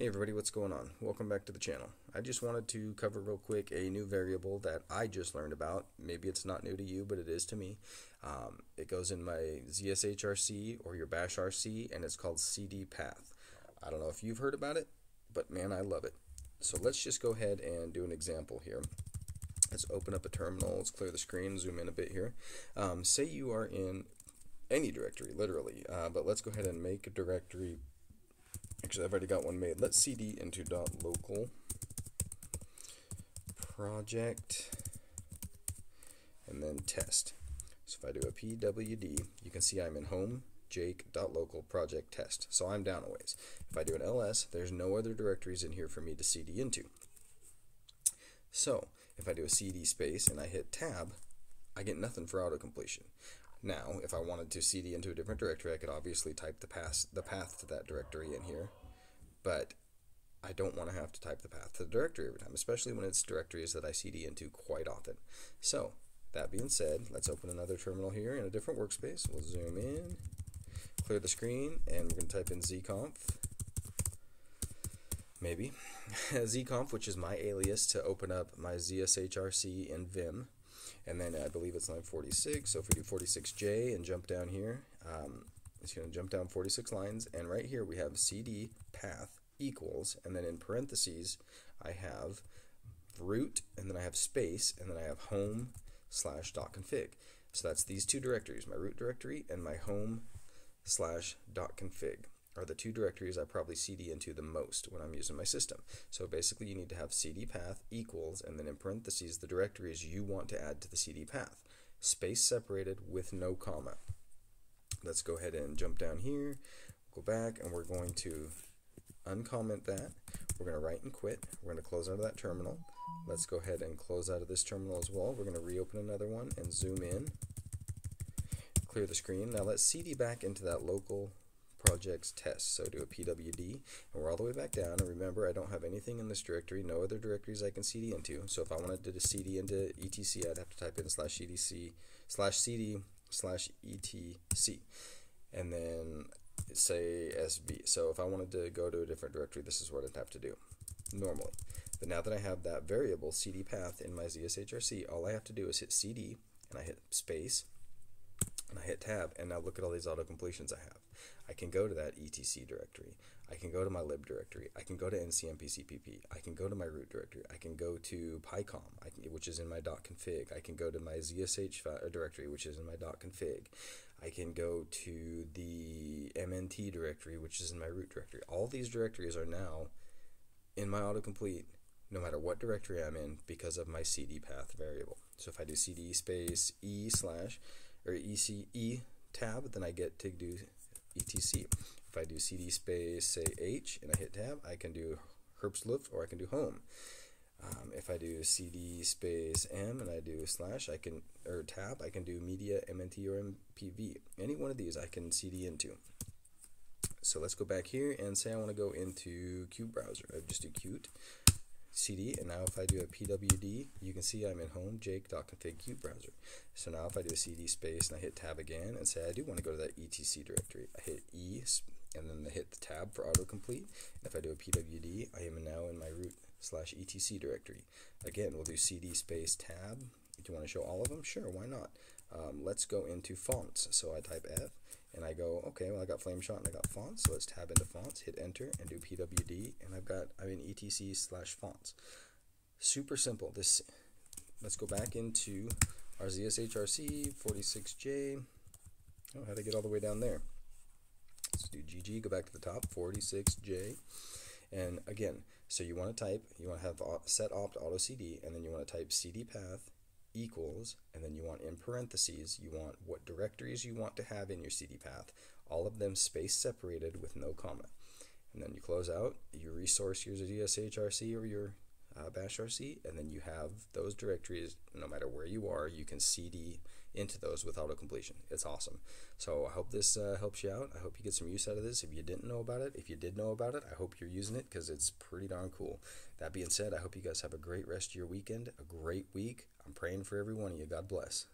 Hey everybody, what's going on? Welcome back to the channel. I just wanted to cover real quick a new variable that I just learned about. Maybe it's not new to you, but it is to me. It goes in my zshrc or your bashrc, and it's called cdpath. I don't know if you've heard about it, but man, I love it. So let's just go ahead and do an example here. Let's open up a terminal. Let's clear the screen, zoom in a bit here. Say you are in any directory, literally, but let's go ahead and make a directory. Actually, I've already got one made. Let's cd into .local project and then test. So if I do a pwd, you can see I'm in home jake.local project test. So I'm down a ways. If I do an ls, there's no other directories in here for me to cd into. So if I do a cd space and I hit tab, I get nothing for auto completion. Now, if I wanted to cd into a different directory, I could obviously type the path to that directory in here, but I don't want to have to type the path to the directory every time, especially when it's directories that I cd into quite often. So, that being said, let's open another terminal here in a different workspace. We'll zoom in, clear the screen, and we're going to type in zconf. Maybe. zconf, which is my alias to open up my zshrc in vim. And then I believe it's line 46, so if we do 46J and jump down here, it's going to jump down 46 lines, and right here we have cd path equals, and then in parentheses I have root, and then I have space, and then I have home slash dot config. So that's these two directories, my root directory and my home slash dot config, are the two directories I probably cd into the most when I'm using my system. So basically you need to have cd path equals, and then in parentheses the directories you want to add to the cd path, space separated with no comma. Let's go ahead and jump down here, go back, and we're going to uncomment that. We're going to write and quit. We're going to close out of that terminal. Let's go ahead and close out of this terminal as well. We're going to reopen another one and zoom in, clear the screen. Now let's cd back into that local projects test. So do a pwd, and we're all the way back down, and remember I don't have anything in this directory, no other directories I can cd into. So if I wanted to cd into etc, I'd have to type in /cd/cd/etc, and then say sb. So if I wanted to go to a different directory, this is what I'd have to do normally. But now that I have that variable cd path in my zshrc, all I have to do is hit cd, and I hit space, and I hit tab, and now look at all these auto completions I have. I can go to that etc directory, I can go to my lib directory, I can go to ncmpcpp, I can go to my root directory, I can go to pycom, which is in my .config, I can go to my zsh directory, which is in my .config, I can go to the mnt directory, which is in my root directory. All these directories are now in my autocomplete, no matter what directory I'm in, because of my cd path variable. So if I do cd space e tab, then I get to do etc. If I do cd space say h and I hit tab, I can do Herbstluft, or I can do home. If I do cd space m and I do slash, I can, or tab, I can do media, mnt, or mpv. Any one of these I can cd into. So let's go back here and say I want to go into cube browser. I just do cute cd, and now if I do a pwd, you can see I'm in home jake.config cube browser. So now if I do a cd space and I hit tab again and say I do want to go to that etc directory, I hit e and then I hit the tab for autocomplete. And if I do a pwd, I am now in my root slash etc directory. Again, we'll do cd space tab. Do you want to show all of them? Sure, why not? Let's go into fonts. So I type f and I go, okay, well I got Flameshot and I got fonts, so let's tab into fonts, hit enter, and do pwd, and I've got, I'm in etc/fonts. Super simple. This, let's go back into our zshrc 46j. Oh, how'd I get all the way down there? Let's do gg, go back to the top, 46j, and again, so you want to type, you want to have setopt autocd, and then you want to type cd path equals, and then you want in parentheses, you want what directories you want to have in your cd path, all of them space separated with no comma. And then you close out, you resource your zshrc or your bashrc, and then you have those directories. No matter where you are, you can cd into those with auto completion. It's awesome. So I hope this helps you out. I hope you get some use out of this. If you didn't know about it, if you did know about it, I hope you're using it, because it's pretty darn cool. That being said, I hope you guys have a great rest of your weekend, a great week. I'm praying for every one of you. God bless.